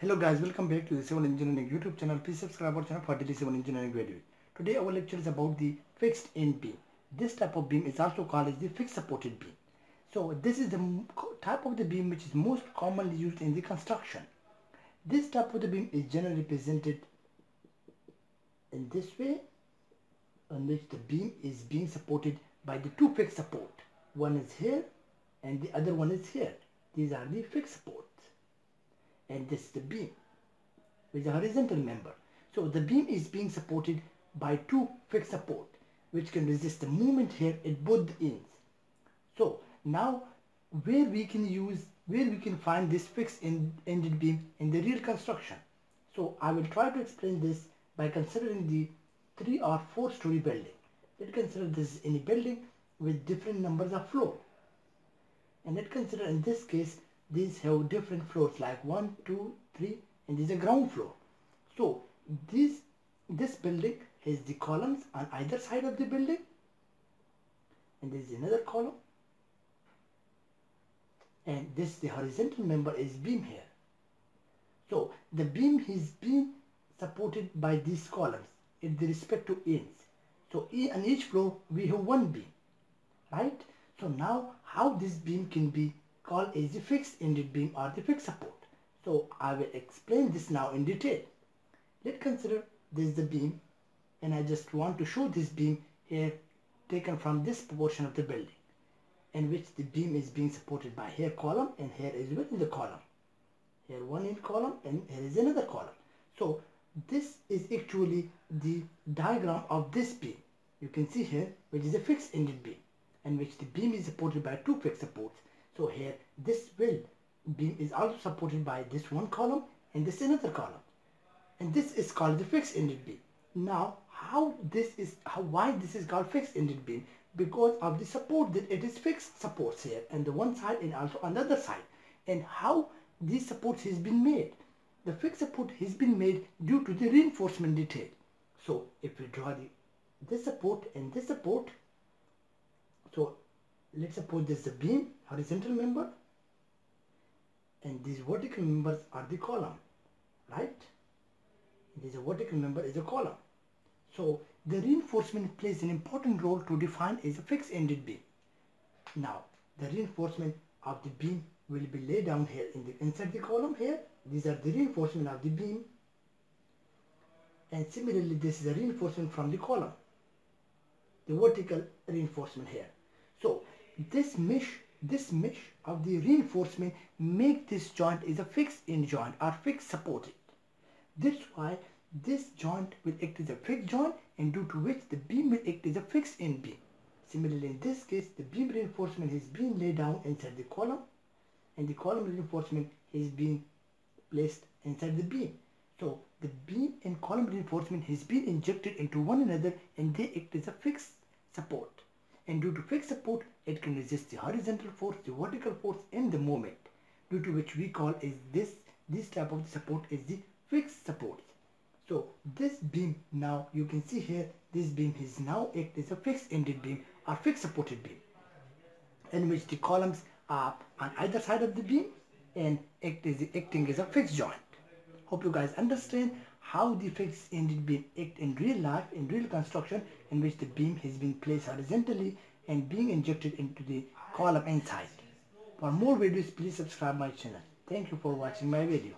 Hello guys, welcome back to the Civil Engineering YouTube channel. Please subscribe our channel for daily civil engineering graduate. Today our lecture is about the fixed end beam. This type of beam is also called as the fixed supported beam. So this is the type of the beam which is most commonly used in the construction. This type of the beam is generally presented in this way, in which the beam is being supported by the two fixed support. One is here and the other one is here. These are the fixed supports. And this is the beam with the horizontal member. So the beam is being supported by two fixed support which can resist the movement here at both the ends. So now where we can find this fixed ended beam in the real construction. So I will try to explain this by considering the 3 or 4 story building. Let's consider this is any building with different numbers of floor. And let's consider in this case these have different floors like 1, 2, 3, and this is a ground floor. So this building has the columns on either side of the building, and there is another column, and this the horizontal member is beam here. So the beam is being supported by these columns in the respect to ends. So on each floor we have one beam, right? So now how this beam can be called is the fixed ended beam or the fixed support. So I will explain this now in detail. Let's consider this is the beam, and I just want to show this beam here taken from this portion of the building, in which the beam is being supported by here column and here is within the column. Here one end column and here is another column. So this is actually the diagram of this beam. You can see here which is a fixed ended beam, in which the beam is supported by two fixed supports. So here this beam is also supported by this one column and this another column, and this is called the fixed ended beam. Now why this is called fixed ended beam? Because of the support that it is fixed supports here and the one side and also another side, and how these supports has been made. The fixed support has been made due to the reinforcement detail. So if we draw this support and this support, so let's suppose this is a beam, horizontal member, and these vertical members are the column, right? This vertical member is a column. So the reinforcement plays an important role to define as a fixed ended beam. Now the reinforcement of the beam will be laid down here inside the column here. These are the reinforcement of the beam, and similarly this is a reinforcement from the column, the vertical reinforcement here. So this mesh of the reinforcement make this joint is a fixed end joint or fixed supported. That's why this joint will act as a fixed joint, and due to which the beam will act as a fixed end beam. Similarly in this case the beam reinforcement is being laid down inside the column, and the column reinforcement is being placed inside the beam. So the beam and column reinforcement has been injected into one another, and they act as a fixed support. And due to fixed support, it can resist the horizontal force, the vertical force, and the moment. Due to which we call is this type of support is the fixed support. So this beam, now you can see here, this beam is now act as a fixed ended beam or fixed supported beam, in which the columns are on either side of the beam and acting as a fixed joint. Hope you guys understand how the fixed ended beam act in real life, in real construction, in which the beam has been placed horizontally and being injected into the column inside. For more videos, please subscribe my channel. Thank you for watching my video.